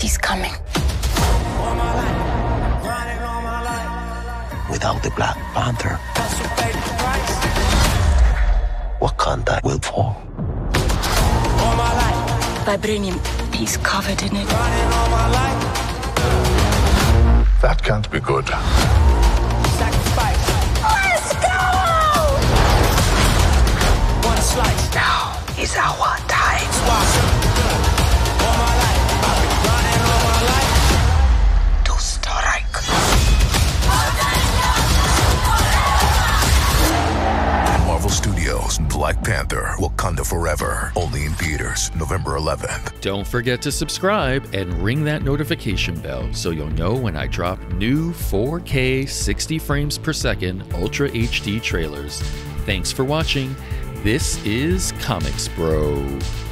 He's coming. Without the Black Panther, Wakanda will fall. Vibranium, he's covered in it. That can't be good. Let's go! Now is our time to strike. Marvel Studios, Black Panther, Wakanda Forever. Only in theaters, November 11th. Don't forget to subscribe and ring that notification bell so you'll know when I drop new 4K 60 frames per second Ultra HD trailers. Thanks for watching. This is Komix Bro.